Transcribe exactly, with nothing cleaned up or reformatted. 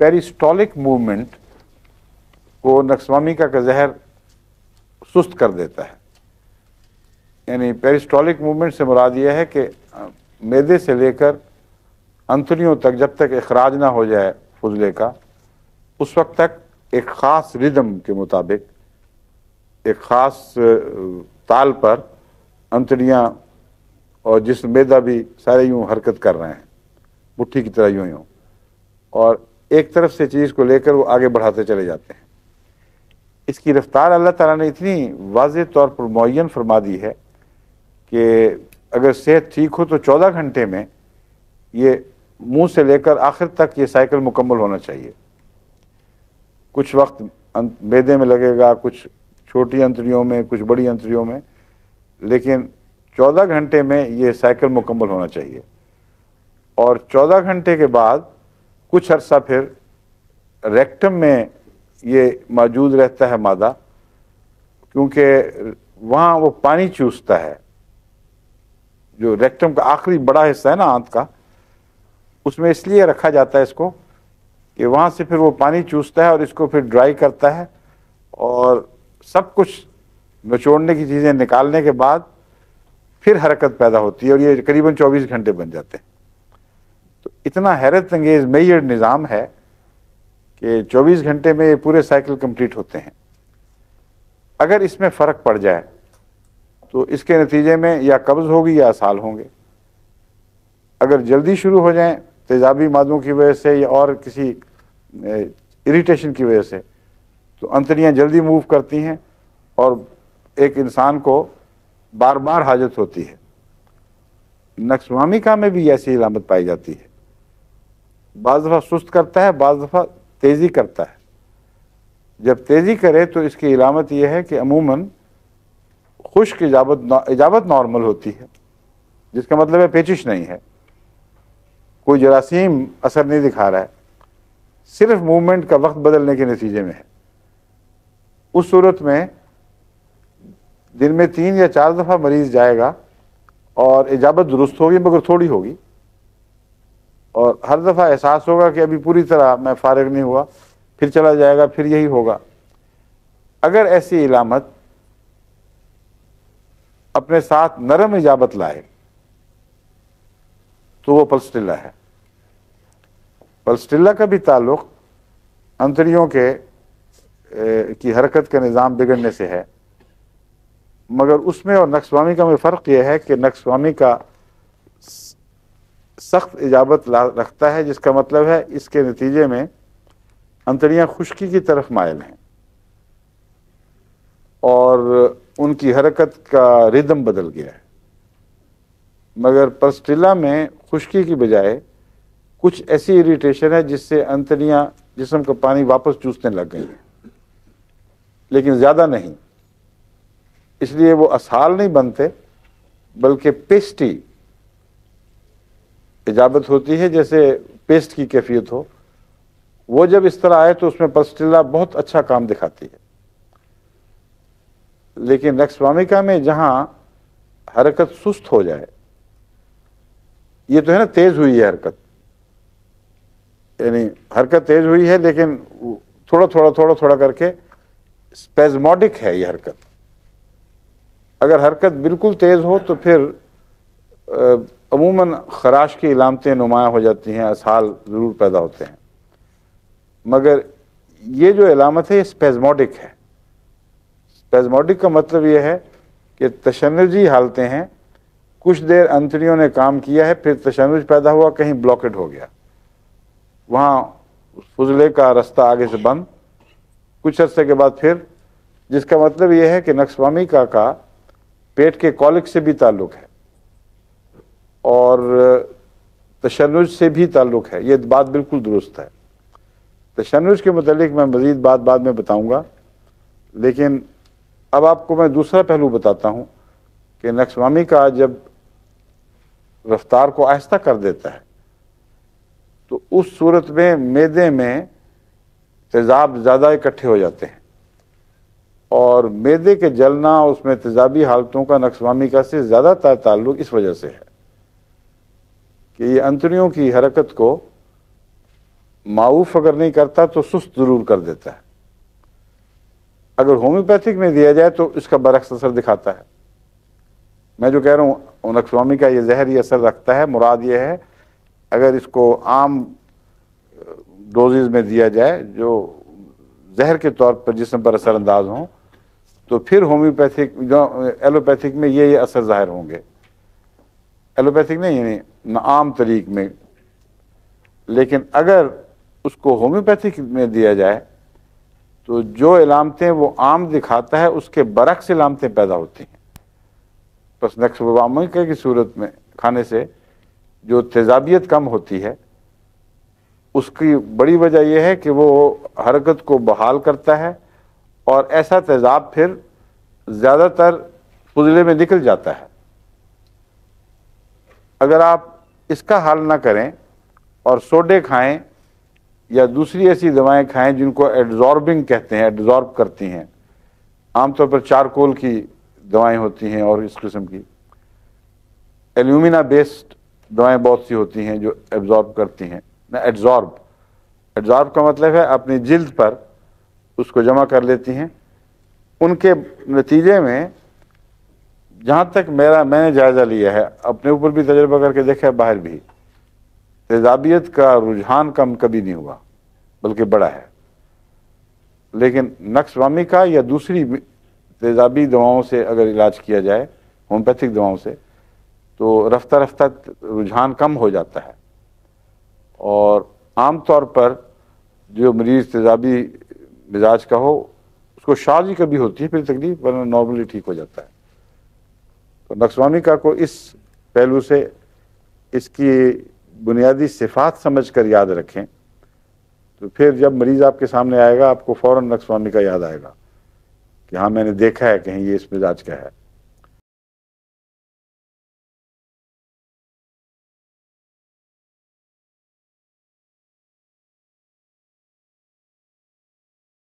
Peristaltic movement को nux vomica का जहर सुस्त कर देता है। यानी पेरिस्टालिक मूवमेंट से मुराद यह है कि मैदे से लेकर अंतड़ियों तक जब तक इखराज ना हो जाए फजले का, उस वक्त तक एक ख़ास रिदम के मुताबिक एक ख़ास ताल पर अंतड़ियाँ और जिसम मैदा भी सारे यूँ हरकत कर रहे हैं, मुट्ठी की तरह यूँ यूँ, और एक तरफ से चीज़ को लेकर वो आगे बढ़ाते चले जाते हैं। इसकी रफ्तार अल्लाह ताला ने इतनी वाज़े तौर पर मुअय्यन फरमा दी है कि अगर सेहत ठीक हो तो चौदह घंटे में ये मुंह से लेकर आखिर तक ये साइकिल मुकम्मल होना चाहिए। कुछ वक्त मैदे में लगेगा, कुछ छोटी अंतड़ियों में, कुछ बड़ी अंतड़ियों में, लेकिन चौदह घंटे में ये साइकिल मुकम्मल होना चाहिए। और चौदह घंटे के बाद कुछ अरसा फिर रेक्टम में ये मौजूद रहता है मादा, क्योंकि वहाँ वो पानी चूसता है। जो रेक्टम का आखिरी बड़ा हिस्सा है ना आंत का, उसमें इसलिए रखा जाता है इसको कि वहाँ से फिर वो पानी चूसता है और इसको फिर ड्राई करता है, और सब कुछ निचोड़ने की चीज़ें निकालने के बाद फिर हरकत पैदा होती है, और ये करीबन चौबीस घंटे बन जाते हैं। तो इतना हैरत अंगेज़ मेजर निज़ाम है कि चौबीस घंटे में ये पूरे साइकिल कंप्लीट होते हैं। अगर इसमें फ़र्क पड़ जाए तो इसके नतीजे में या कब्ज़ होगी या असाल होंगे। अगर जल्दी शुरू हो जाएं तेजाबी मादों की वजह से या और किसी इरिटेशन की वजह से, तो अंतड़ियाँ जल्दी मूव करती हैं और एक इंसान को बार बार हाजत होती है। नक्स वोमिका में भी ऐसी इलामत पाई जाती है। बाज़ दफ़ा सुस्त करता है, बाज़ दफ़ा तेज़ी करता है। जब तेज़ी करे तो इसकी इलामत यह है कि अमूमन खुश्क इजाबत इजाबत नॉर्मल होती है, जिसका मतलब है पेचिश नहीं है, कोई जरासीम असर नहीं दिखा रहा है, सिर्फ मूवमेंट का वक्त बदलने के नतीजे में है। उस सूरत में दिन में तीन या चार दफ़ा मरीज़ जाएगा और इजाबत दुरुस्त होगी मगर थोड़ी होगी, और हर दफ़ा एहसास होगा कि अभी पूरी तरह मैं फारिग नहीं हुआ, फिर चला जाएगा, फिर यही होगा। अगर ऐसी इलामत अपने साथ नरम इजाबत लाए तो वो पल्सेटिला है। पल्सेटिला का भी ताल्लुक़ अंतड़ियों के ए, की हरकत का निज़ाम बिगड़ने से है, मगर उसमें और नक्स वोमिका में फ़र्क यह है कि नक्स वोमिका सख्त इजाबत रखता है, जिसका मतलब है इसके नतीजे में अंतड़ियाँ खुश्की की तरफ मायल हैं और उनकी हरकत का रिदम बदल गया है। मगर पल्सेटिला में खुश्की की बजाय कुछ ऐसी इरिटेशन है जिससे अंतड़ियाँ जिस्म का पानी वापस चूसने लग गई हैं, लेकिन ज़्यादा नहीं, इसलिए वो असाल नहीं बनते बल्कि पेस्टी इजाबत होती है, जैसे पेस्ट की कैफियत हो। वो जब इस तरह आए तो उसमें पल्सेटिला बहुत अच्छा काम दिखाती है। लेकिन नक्स वोमिका में जहाँ हरकत सुस्त हो जाए, ये तो है ना तेज़ हुई है हरकत, यानी हरकत तेज़ हुई है लेकिन थोड़ा थोड़ा थोड़ा थोड़ा करके स्पैज्मोडिक है ये हरकत। अगर हरकत बिल्कुल तेज़ हो तो फिर अमूमन खराश की इलामतें नुमायाँ हो जाती हैं, असाल ज़रूर पैदा होते हैं, मगर ये जो इलामत है ये स्पैज्मोडिक है। स्पैज्मोडिक का मतलब ये है कि तशन्नुजी हालतें हैं, कुछ देर अंतड़ियों ने काम किया है, फिर तशन्नुज पैदा हुआ, कहीं ब्लॉकेट हो गया, वहाँ फजले का रास्ता आगे से बंद, कुछ अर्से के बाद फिर, जिसका मतलब ये है कि नक्स वोमिका का पेट के कॉलिक से भी ताल्लुक़ है और तशन्नुज से भी ताल्लुक़ है। ये बात बिल्कुल दुरुस्त है। तशन्नुज के मतलब मैं मज़ीद बात बाद में बताऊँगा, लेकिन अब आपको मैं दूसरा पहलू बताता हूँ कि नक्स वोमिका जब रफ्तार को आहिस्ता कर देता है तो उस सूरत में मैदे में तेज़ाब ज़्यादा इकट्ठे हो जाते हैं, और मैदे के जलना, उसमें तेज़ाबी हालतों का नक्स वोमिका से ज़्यादा ताल्लुक़ इस वजह से है कि ये अंतड़ियों की हरकत को माऊफ अगर नहीं करता तो सुस्त जरूर कर देता है। अगर होम्योपैथिक में दिया जाए तो इसका बरक्स असर दिखाता है। मैं जो कह रहा हूँ नक्स वोमिका का ये जहरी असर रखता है, मुराद ये है अगर इसको आम डोजेज में दिया जाए जो जहर के तौर पर जिसम पर असरअंदाज हों, तो फिर होम्योपैथिक जो एलोपैथिक में ये ये असर ज़ाहिर होंगे। एलोपैथिक नहीं ना आम तरीक में, लेकिन अगर उसको होम्योपैथिक में दिया जाए तो जो इलामतें वो आम दिखाता है उसके बरक्स इलामतें पैदा होती हैं। बस नक्स वोमिका की सूरत में खाने से जो तेजाबियत कम होती है उसकी बड़ी वजह यह है कि वो हरकत को बहाल करता है और ऐसा तेजाब फिर ज़्यादातर फजले में निकल जाता है। अगर आप इसका हल ना करें और सोडे खाएं या दूसरी ऐसी दवाएं खाएं जिनको एब्जॉर्बिंग कहते हैं, एब्जॉर्ब करती हैं, आमतौर पर चारकोल की दवाएं होती हैं और इस किस्म की एल्यूमिना बेस्ड दवाएं बहुत सी होती हैं जो एब्जॉर्ब करती हैं ना एब्जॉर्ब। एब्जॉर्ब का मतलब है अपनी जिल्द पर उसको जमा कर लेती हैं। उनके नतीजे में जहाँ तक मेरा मैंने जायज़ा लिया है, अपने ऊपर भी तजर्बा करके देखा है, बाहर भी तेजाबियत का रुझान कम कभी नहीं हुआ बल्कि बड़ा है। लेकिन नक्स वोमिका या दूसरी तेजाबी दवाओं से अगर इलाज किया जाए होम्योपैथिक दवाओं से तो रफ्ता रफ्ता रुझान कम हो जाता है। और आमतौर पर जो मरीज़ तेजाबी मिजाज का हो उसको शादी कभी होती है फिर तकलीफ, वरना नॉर्मली ठीक हो जाता है। तो नक्स वोमिका को इस पहलू से इसकी बुनियादी सिफात समझ कर याद रखें तो फिर जब मरीज़ आपके सामने आएगा आपको फ़ौरन नक्स वोमिका याद आएगा कि हाँ मैंने देखा है कहीं ये इस मिजाज का है।